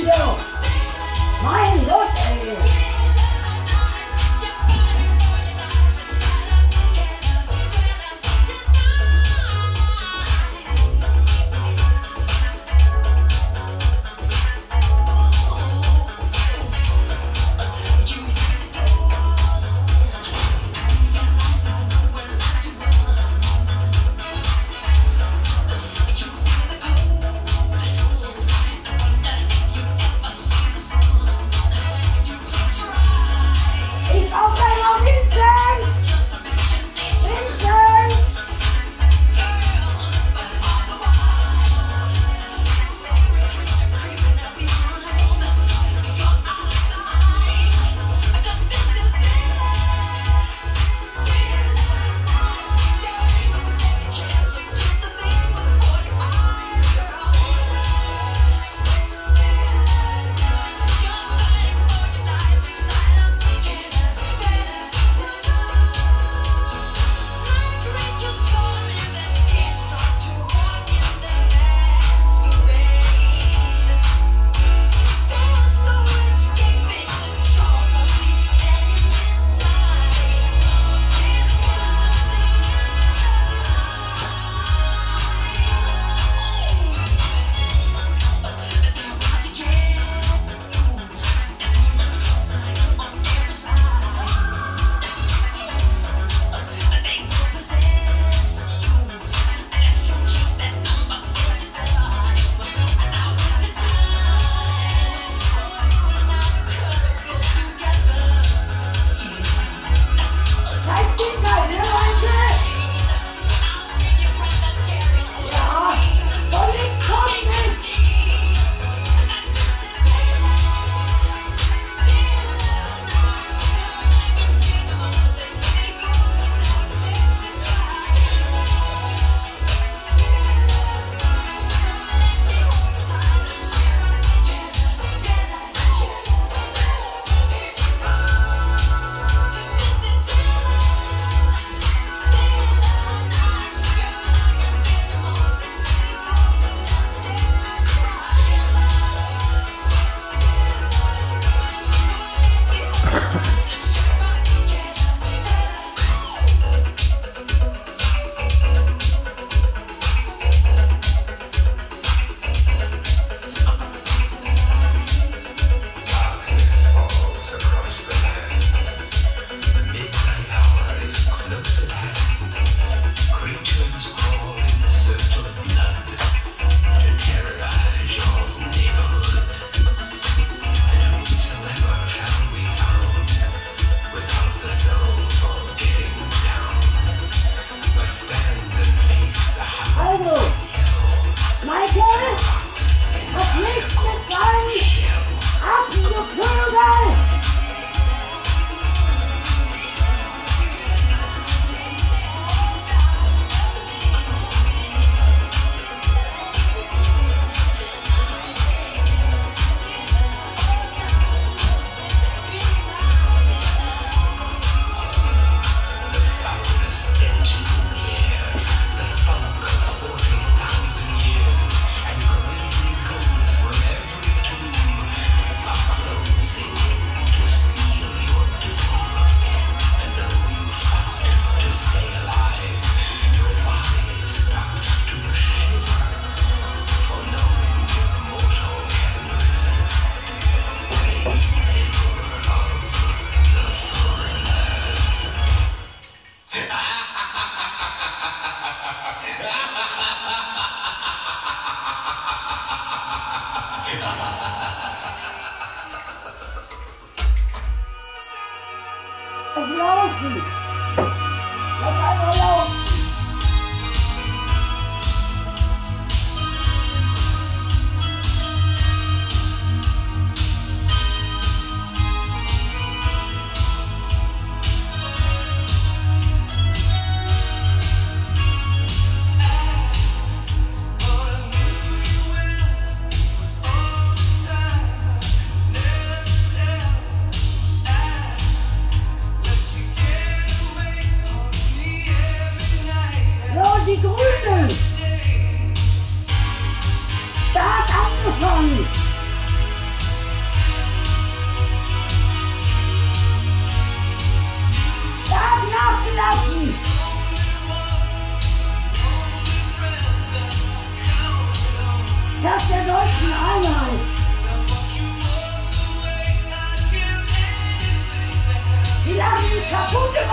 denn so? Mein Gott, ey!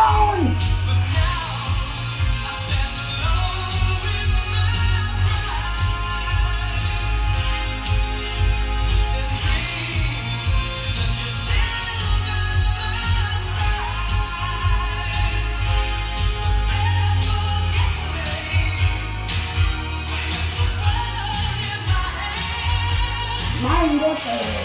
Jones! Mein Gott, ey.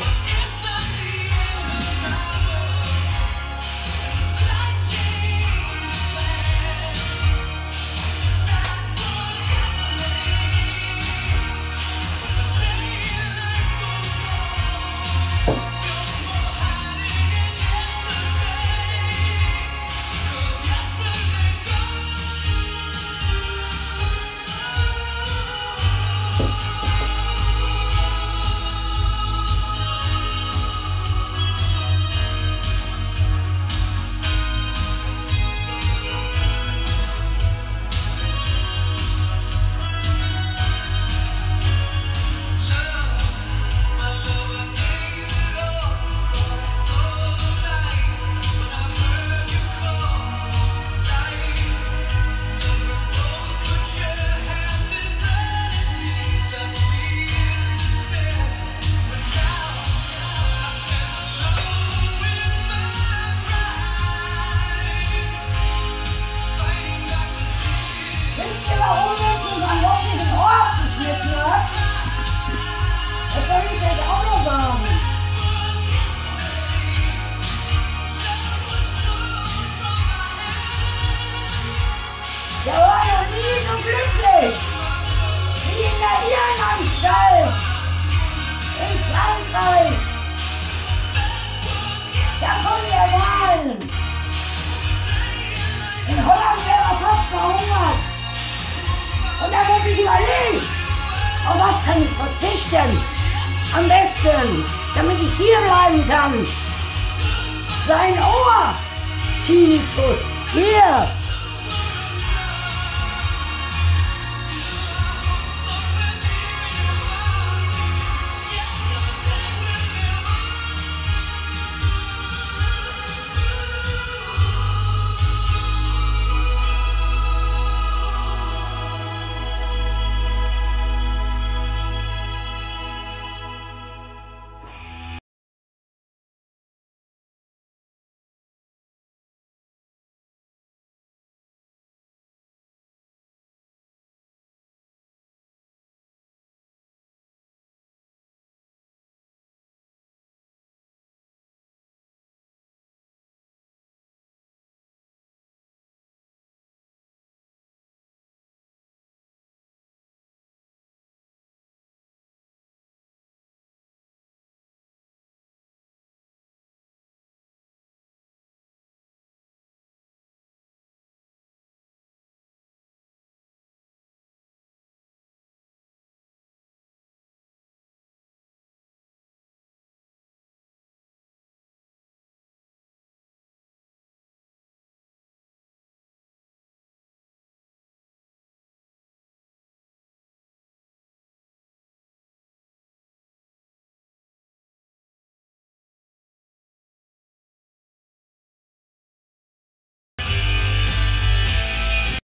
Auf was kann ich verzichten? Am besten, damit ich hier bleiben kann. Sein Ohr, Tinnitus, hier.